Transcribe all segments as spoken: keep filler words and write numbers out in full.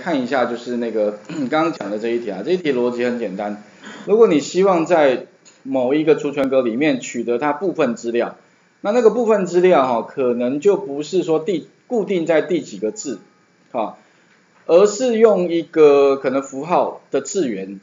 看一下就是那个刚刚讲的这一题啊，这一题逻辑很简单。如果你希望在某一个除权格里面取得它部分资料，那那个部分资料哈、哦，可能就不是说第固定在第几个字，哈、哦，而是用一个可能符号的字元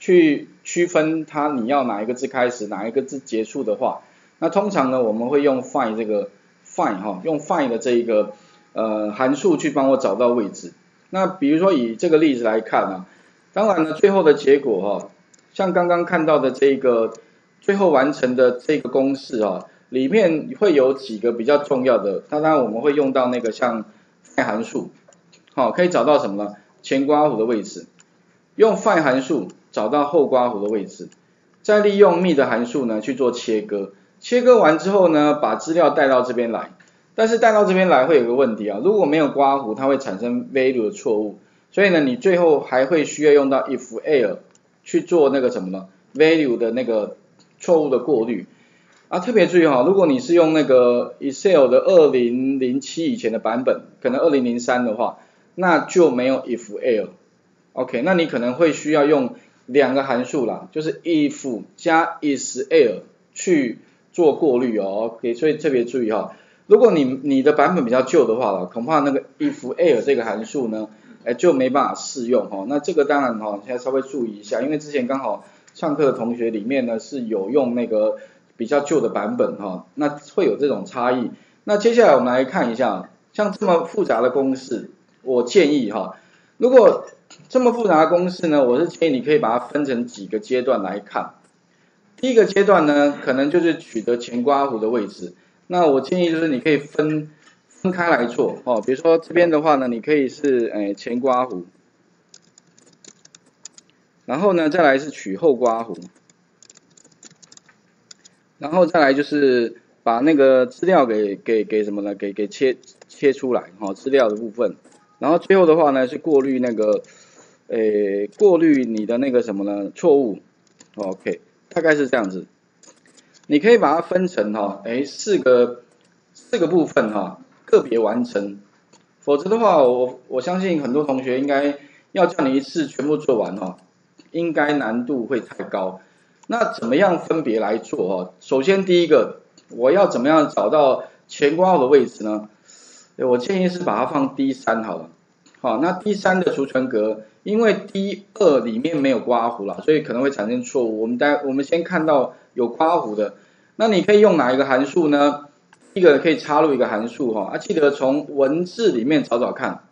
去区分它你要哪一个字开始，哪一个字结束的话，那通常呢我们会用 find 这个 find 哈、哦，用 find 的这一个呃函数去帮我找到位置。那比如说以这个例子来看啊，当然呢最后的结果哈、哦，像刚刚看到的这个最后完成的这个公式啊、哦。里面会有几个比较重要的，当然我们会用到那个像 find 函数，好、哦，可以找到什么呢？前刮弧的位置，用 find 函数找到后刮弧的位置，再利用 M I D 的函数呢去做切割，切割完之后呢，把资料带到这边来，但是带到这边来会有个问题啊，如果没有刮弧，它会产生 value 的错误，所以呢，你最后还会需要用到 if error 去做那个什么呢 ？value 的那个错误的过滤。啊，特别注意哈、哦，如果你是用那个 Excel 的二零零七以前的版本，可能二零零三的话，那就没有 if error。OK， 那你可能会需要用两个函数啦，就是 if 加 is error 去做过滤哦。OK， 所以特别注意哈、哦，如果你你的版本比较旧的话了，恐怕那个 if error 这个函数呢，哎就没办法适用哈、哦。那这个当然哈、哦，现在稍微注意一下，因为之前刚好上课的同学里面呢是有用那个。比较旧的版本哈，那会有这种差异。那接下来我们来看一下，像这么复杂的公式，我建议哈，如果这么复杂的公式呢，我是建议你可以把它分成几个阶段来看。第一个阶段呢，可能就是取得前刮弧的位置。那我建议就是你可以分分开来做哦，比如说这边的话呢，你可以是诶前刮弧，然后呢再来是取后刮弧。然后再来就是把那个资料给给给什么呢？给给切切出来哈、哦，资料的部分。然后最后的话呢是过滤那个，诶，过滤你的那个什么呢？错误。OK， 大概是这样子。你可以把它分成哈，诶，四个四个部分哈、哦，个别完成。否则的话，我我相信很多同学应该要叫你一次全部做完哈、哦，应该难度会太高。那怎么样分别来做哦？首先第一个，我要怎么样找到前括号的位置呢？我建议是把它放 D 三 好了。好，那 D 三 的除权格，因为 D 二 里面没有括弧啦，所以可能会产生错误。我们待我们先看到有括弧的，那你可以用哪一个函数呢？第一个可以插入一个函数哈，啊，记得从文字里面找找看，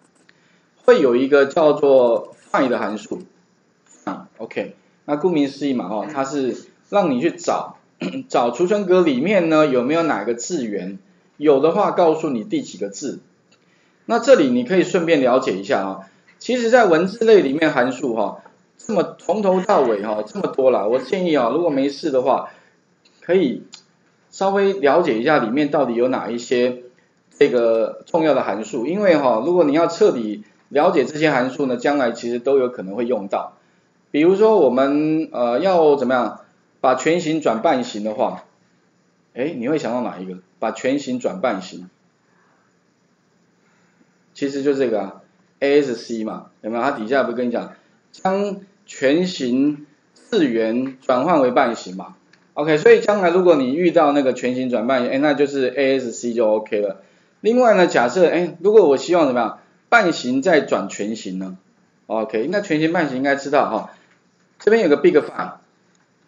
会有一个叫做 find 的函数。啊 ，OK。那顾名思义嘛，哦，它是让你去找找除权格里面呢有没有哪个字元，有的话告诉你第几个字。那这里你可以顺便了解一下啊、哦，其实在文字类里面函数哈、哦，这么从头到尾哈、哦、这么多啦，我建议啊、哦，如果没事的话，可以稍微了解一下里面到底有哪一些这个重要的函数，因为哈、哦，如果你要彻底了解这些函数呢，将来其实都有可能会用到。比如说我们呃要怎么样把全形转半形的话，哎，你会想到哪一个？把全形转半形，其实就这个啊 ，A S C 嘛，有没有？它底下不是跟你讲将全形字元转换为半形嘛 ？OK， 所以将来如果你遇到那个全形转半形，哎，那就是 A S C 就 OK 了。另外呢，假设哎，如果我希望怎么样半形再转全形呢 ？OK， 那全形半形应该知道哈。这边有个 big find，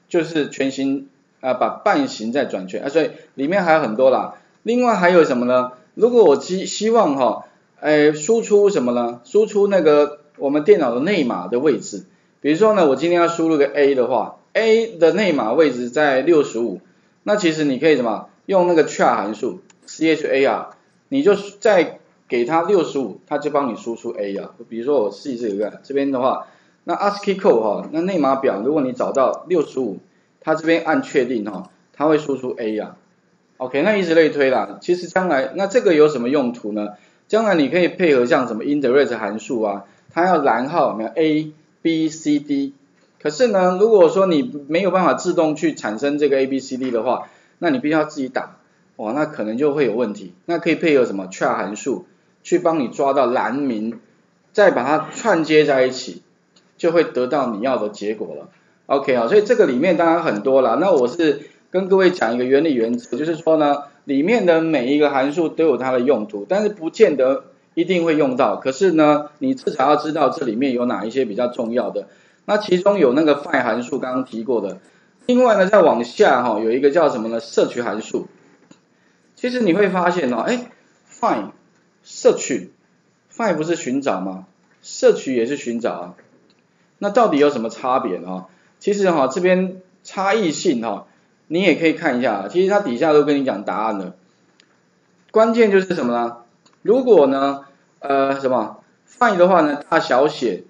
就是全形啊、呃，把半形再转圈啊，所以里面还有很多啦。另外还有什么呢？如果我希希望哈、哦，哎，输出什么呢？输出那个我们电脑的内码的位置。比如说呢，我今天要输入个 A 的话 ，A 的内码位置在六十五，那其实你可以什么用那个 C H A R 函数 C H A R， 你就再给它六十五，它就帮你输出 A 啊。比如说我试一试一个，这边的话。那 A S C I I 扣哈，那内码表，如果你找到六十五，它这边按确定哈，它会输出 A 呀、啊。OK， 那以此类推啦。其实将来，那这个有什么用途呢？将来你可以配合像什么 INDEX 函数啊，它要然后有没有 A B C D。可是呢，如果说你没有办法自动去产生这个 A B C D 的话，那你必须要自己打，哇，那可能就会有问题。那可以配合什么 C H A R 函数去帮你抓到栏名。再把它串接在一起，就会得到你要的结果了。OK 啊，所以这个里面当然很多啦。那我是跟各位讲一个原理原则，就是说呢，里面的每一个函数都有它的用途，但是不见得一定会用到。可是呢，你至少要知道这里面有哪一些比较重要的。那其中有那个 find 函数，刚刚提过的。另外呢，再往下哈、哦，有一个叫什么呢？search 函数。其实你会发现哦，哎 ，find、search、find 不是寻找吗？ search 也是寻找啊。那到底有什么差别呢？其实哈、哦，这边差异性哈、哦，你也可以看一下。其实它底下都跟你讲答案了。关键就是什么呢？如果呢，呃，什么 find 的话呢，大小写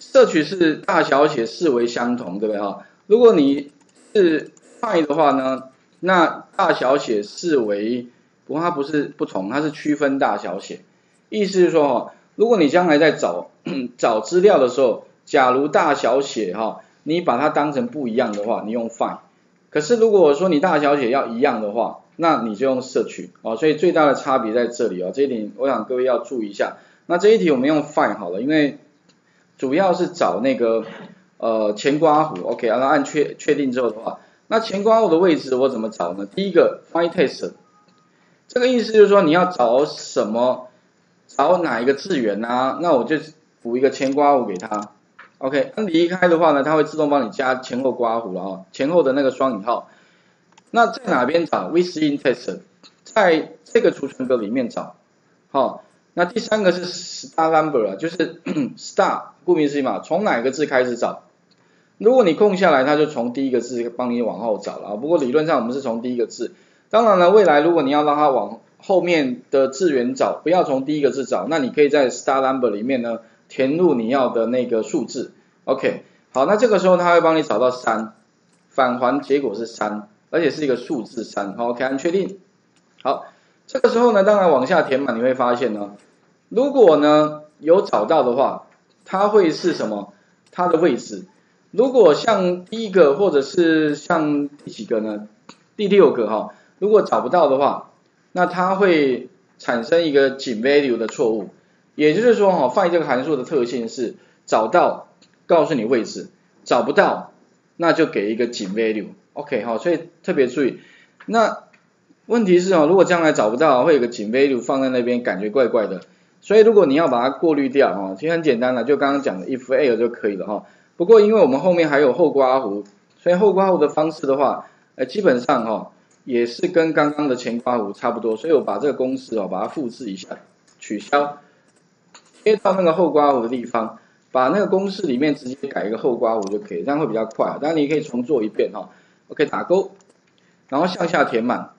，search 是大小写视为相同，对不对哈？如果你是 find 的话呢，那大小写视为，不过它不是不同，它是区分大小写。意思是说哈，如果你将来在找找资料的时候，假如大小写哈，你把它当成不一样的话，你用 find。可是如果我说你大小写要一样的话，那你就用search哦。所以最大的差别在这里哦，这一点我想各位要注意一下。那这一题我们用 find 好了，因为主要是找那个呃前刮弧 ，OK， 然后按确确定之后的话。那前刮弧的位置我怎么找呢？第一个 find text， 这个意思就是说你要找什么，找哪一个字元啊？那我就补一个前刮弧给它。OK， 那离开的话呢，它会自动帮你加前后刮弧了啊，前后的那个双引号。那在哪边找 ？within text， 在这个储存格里面找。好、哦，那第三个是 star number 啊，就是 star， 顾名思义嘛，从哪个字开始找？如果你空下来，它就从第一个字帮你往后找了啊。不过理论上我们是从第一个字，当然了，未来如果你要让它往后面的字元找，不要从第一个字找，那你可以在 star number 里面呢填入你要的那个数字。OK， 好，那这个时候它会帮你找到三，返还结果是三，而且是一个数字三。好 ，OK， 按确定。好，这个时候呢，当然往下填满，你会发现呢，如果呢有找到的话，它会是什么？它的位置。如果像第一个或者是像第几个呢？第六个哈，如果找不到的话，那它会产生一个井 value 的错误。也就是说哈 ，find 这个函数的特性是找到告诉你位置，找不到那就给一个井 value。OK 哈，所以特别注意。那问题是哦，如果将来找不到，会有个井 value 放在那边，感觉怪怪的。所以如果你要把它过滤掉哈，其实很简单了，就刚刚讲的 if a 就可以了哈。不过，因为我们后面还有后刮弧，所以后刮弧的方式的话，呃，基本上哈、哦、也是跟刚刚的前刮弧差不多，所以我把这个公式哦，把它复制一下，取消，贴到那个后刮弧的地方，把那个公式里面直接改一个后刮弧就可以，这样会比较快。当然你可以重做一遍哈、哦、，OK 打勾，然后向下填满。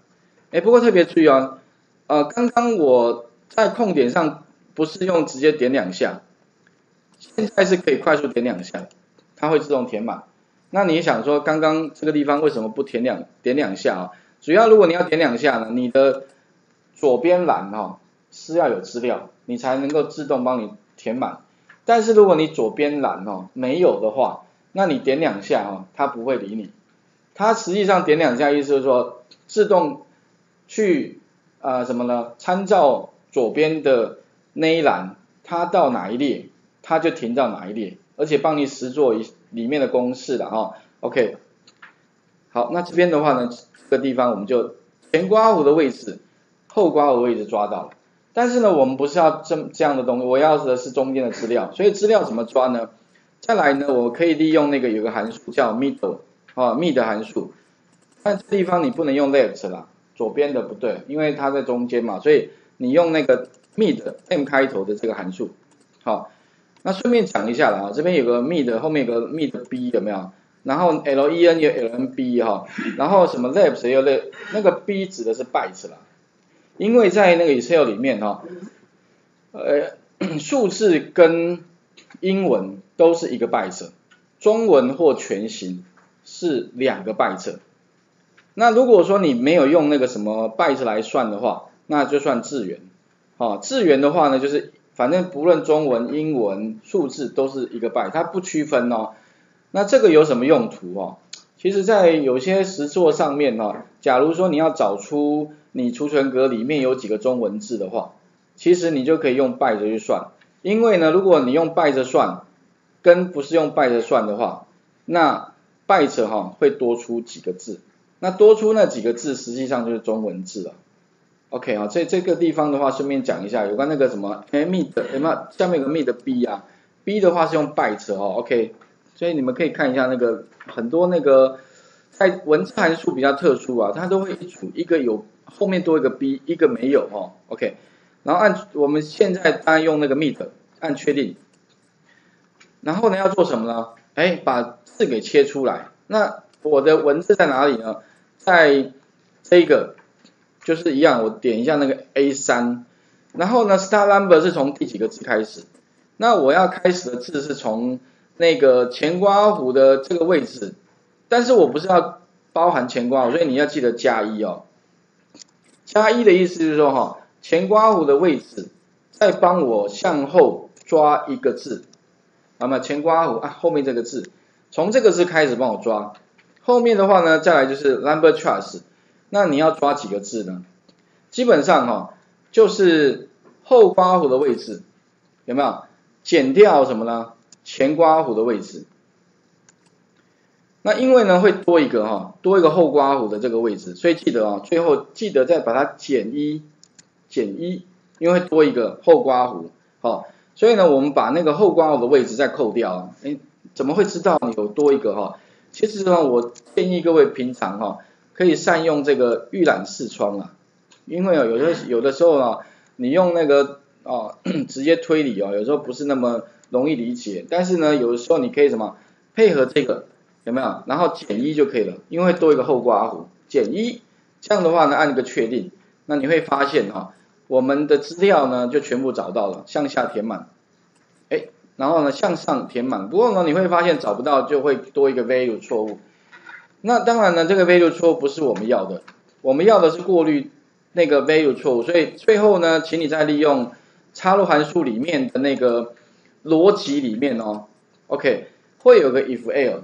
哎，不过特别注意哦，呃，刚刚我在空点上不是用直接点两下，现在是可以快速点两下。它会自动填满。那你想说，刚刚这个地方为什么不填两点两下啊？主要如果你要点两下呢，你的左边栏哈、哦、是要有资料，你才能够自动帮你填满。但是如果你左边栏哦没有的话，那你点两下哦，它不会理你。它实际上点两下意思就是说，自动去呃什么呢？参照左边的那一栏，它到哪一列，它就停到哪一列。而且帮你实做一里面的公式了哈 ，OK， 好，那这边的话呢，这个地方我们就前刮弧的位置、后刮弧的位置抓到了，但是呢，我们不是要这这样的东西，我要的是中间的资料，所以资料怎么抓呢？再来呢，我可以利用那个有个函数叫 M I D 啊 ，M I D 函数，但这地方你不能用 left 啦，左边的不对，因为它在中间嘛，所以你用那个 M I D M 开头的这个函数，好。那顺便讲一下啦，这边有个 M I D， 后面有个 M I D B 有没有？然后 L E N 有 L N B 哈，然后什么 Labs 也有 Lab， 那个 B 指的是 bytes 啦，因为在那个 Excel 里面哈，呃，数字跟英文都是一个 bytes， 中文或全形是两个 bytes。那如果说你没有用那个什么 bytes 来算的话，那就算字元。好，字元的话呢，就是。反正不论中文、英文、数字都是一个 byte， 它不区分哦。那这个有什么用途哦？其实，在有些实作上面哦，假如说你要找出你储存格里面有几个中文字的话，其实你就可以用 byte 去算。因为呢，如果你用by着算，跟不是用by着算的话，那by着哈会多出几个字，那多出那几个字实际上就是中文字了。OK 啊，这这个地方的话，顺便讲一下有关那个什么 M I D 下面有个 M I D B 啊 ，B 的话是用by着哦 ，OK， 所以你们可以看一下那个很多那个在文字函数比较特殊啊，它都会一组一个有后面多一个 B， 一个没有哦 ，OK， 然后按我们现在当然用那个 M I D 按确定，然后呢要做什么呢？哎，把字给切出来。那我的文字在哪里呢？在这个。就是一样，我点一下那个 A 三， 然后呢 ，star number 是从第几个字开始？那我要开始的字是从那个前刮弧的这个位置，但是我不是要包含前刮弧，所以你要记得加一哦。加一的意思就是说哈，前刮弧的位置再帮我向后抓一个字，那么前刮弧啊后面这个字，从这个字开始帮我抓，后面的话呢，再来就是 number trust。那你要抓几个字呢？基本上哈、哦，就是后刮弧的位置有没有减掉什么呢？前刮弧的位置。那因为呢会多一个哈、哦，多一个后刮弧的这个位置，所以记得啊、哦，最后记得再把它减一，减一，因为多一个后刮弧，好、哦，所以呢我们把那个后刮弧的位置再扣掉啊。哎，怎么会知道你有多一个哈、哦？其实呢，我建议各位平常哈、哦。可以善用这个预览视窗啊，因为有些有的时候啊，你用那个哦直接推理哦，有时候不是那么容易理解。但是呢，有的时候你可以什么配合这个有没有？然后减一就可以了，因为多一个后刮弧，减一，这样的话呢，按一个确定，那你会发现哈、啊，我们的资料呢就全部找到了，向下填满，哎，然后呢向上填满。不过呢，你会发现找不到就会多一个 value 错误。那当然呢，这个 value 错误不是我们要的，我们要的是过滤那个 value 错误，所以最后呢，请你再利用插入函数里面的那个逻辑里面哦 ，OK， 会有个 if error，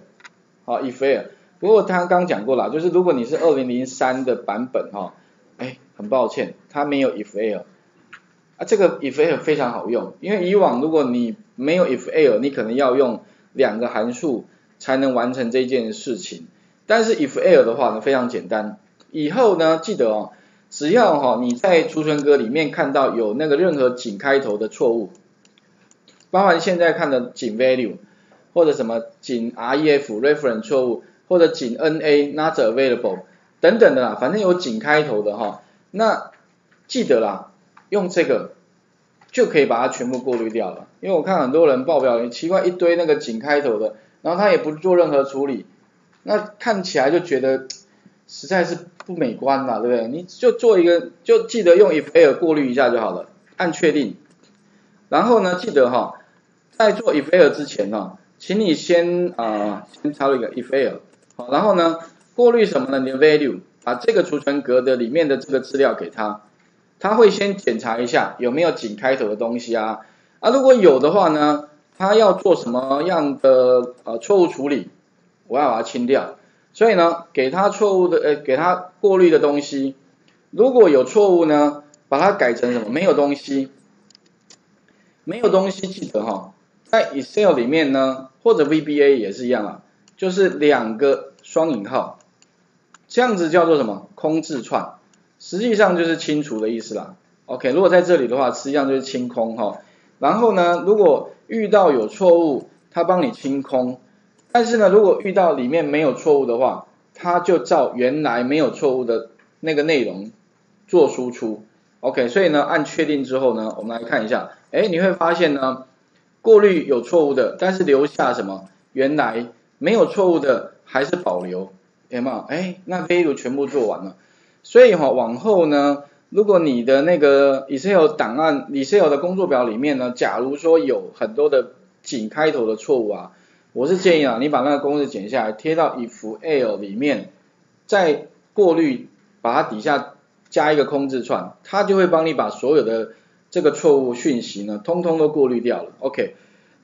好 if error， 不过他刚讲过了，就是如果你是二零零三的版本哈、哦，哎，很抱歉，它没有 if error， 啊，这个 if error 非常好用，因为以往如果你没有 if error， 你可能要用两个函数才能完成这件事情。但是 if error 的话呢，非常简单。以后呢，记得哦，只要哈、哦、你在储存格里面看到有那个任何井开头的错误，包含现在看的井 value 或者什么井 ref reference 错误，或者井 na not available 等等的啦，反正有井开头的哈、哦，那记得啦，用这个就可以把它全部过滤掉了。因为我看很多人报表里奇怪一堆那个井开头的，然后他也不做任何处理。那看起来就觉得实在是不美观啦，对不对？你就做一个，就记得用 if error 过滤一下就好了，按确定。然后呢，记得哈、哦，在做 if error 之前哦，请你先啊、呃、先插入一个 if error， 好，然后呢，过滤什么呢？你的 value， 把这个储存格的里面的这个资料给它，它会先检查一下有没有井开头的东西啊，啊，如果有的话呢，它要做什么样的呃错误处理？我要把它清掉，所以呢，给它错误的，呃，给它过滤的东西，如果有错误呢，把它改成什么？没有东西，没有东西，记得哈、哦，在 Excel 里面呢，或者 V B A 也是一样啊，就是两个双引号，这样子叫做什么？空字串，实际上就是清除的意思啦。OK， 如果在这里的话，实际上就是清空哈、哦。然后呢，如果遇到有错误，它帮你清空。但是呢，如果遇到里面没有错误的话，它就照原来没有错误的那个内容做输出。OK， 所以呢，按确定之后呢，我们来看一下，哎，你会发现呢，过滤有错误的，但是留下什么？原来没有错误的还是保留，有没有？哎，那 value 全部做完了。所以哈、哦，往后呢，如果你的那个 Excel 档案、Excel 的工作表里面呢，假如说有很多的井开头的错误啊。我是建议啊，你把那个公式剪下来，贴到 if error 里面，再过滤，把它底下加一个空字串，它就会帮你把所有的这个错误讯息呢，通通都过滤掉了。OK，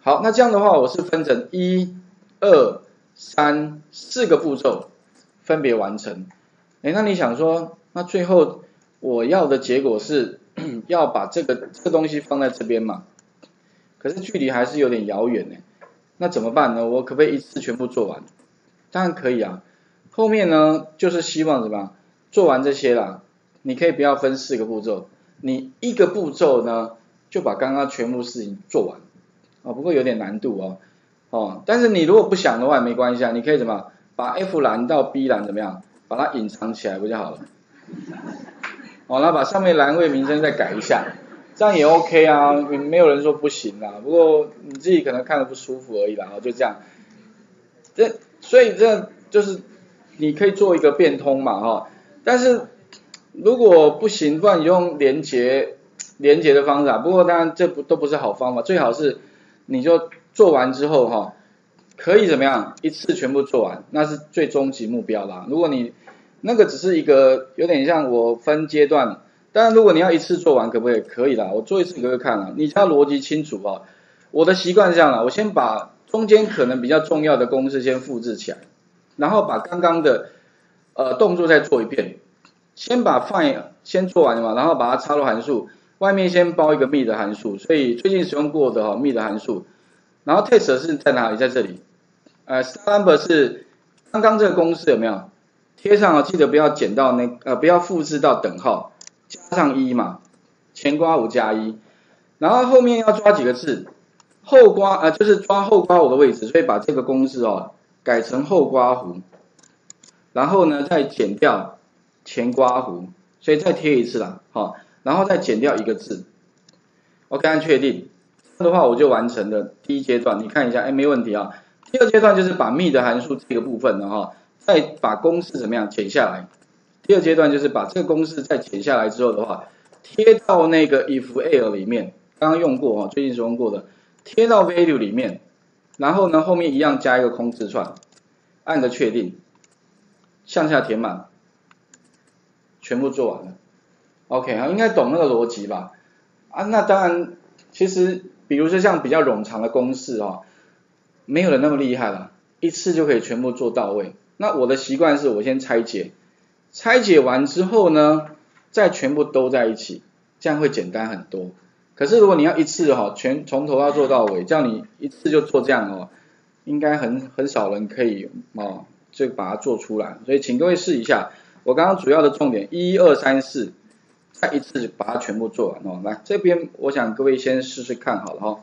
好，那这样的话，我是分成一、二、三四个步骤分别完成。哎，那你想说，那最后我要的结果是要把这个这个东西放在这边嘛？可是距离还是有点遥远呢。那怎么办呢？我可不可以一次全部做完？当然可以啊。后面呢，就是希望什么？做完这些啦，你可以不要分四个步骤，你一个步骤呢就把刚刚全部事情做完。哦，不过有点难度哦。哦，但是你如果不想的话也没关系啊，你可以怎么把 F 栏到 B 栏怎么样，把它隐藏起来不就好了？哦，那把上面栏位名称再改一下，这样也 OK 啊，没有人说不行啊。不过你自己可能看得不舒服而已啦，就这样。这所以这就是你可以做一个变通嘛，哈。但是如果不行，不然你用连结连结的方式啊。不过当然这不都不是好方法，最好是你就做完之后哈，可以怎么样一次全部做完，那是最终极目标啦。如果你那个只是一个有点像我分阶段，当然如果你要一次做完可不可以？可以啦，我做一次给各位看啦。你只要逻辑清楚啊，我的习惯是这样啦，我先把中间可能比较重要的公式先复制起来，然后把刚刚的呃动作再做一遍，先把 find 先做完嘛，然后把它插入函数，外面先包一个 M I D 函数，所以最近使用过的哈 M I D 函数，然后 test 是在哪里？在这里，呃 star number 是刚刚这个公式有没有？贴上啊，记得不要减到那呃，不要复制到等号，加上一嘛，前括弧加一，然后后面要抓几个字，后括呃就是抓后括弧的位置，所以把这个公式哦改成后括弧，然后呢再减掉前括弧，所以再贴一次啦，好、哦，然后再减掉一个字 ，OK， 按确定，这样的话我就完成了第一阶段，你看一下，哎，没问题啊。第二阶段就是把 M I D 函数这个部分的哈。哦，再把公式怎么样剪下来？第二阶段就是把这个公式再剪下来之后的话，贴到那个 I F E R R O R 里面，刚刚用过啊，最近使用过的，贴到 value 里面，然后呢后面一样加一个空字串，按个确定，向下填满，全部做完了。OK 啊，应该懂那个逻辑吧？啊，那当然，其实比如说像比较冗长的公式啊，没有人那么厉害了，一次就可以全部做到位。那我的习惯是我先拆解，拆解完之后呢，再全部兜在一起，这样会简单很多。可是如果你要一次哈，全从头要做到尾，这样你一次就做这样哦，应该很很少人可以哦，就把它做出来。所以请各位试一下，我刚刚主要的重点一二三四，再一次把它全部做完哦。来这边，我想各位先试试看好了哈。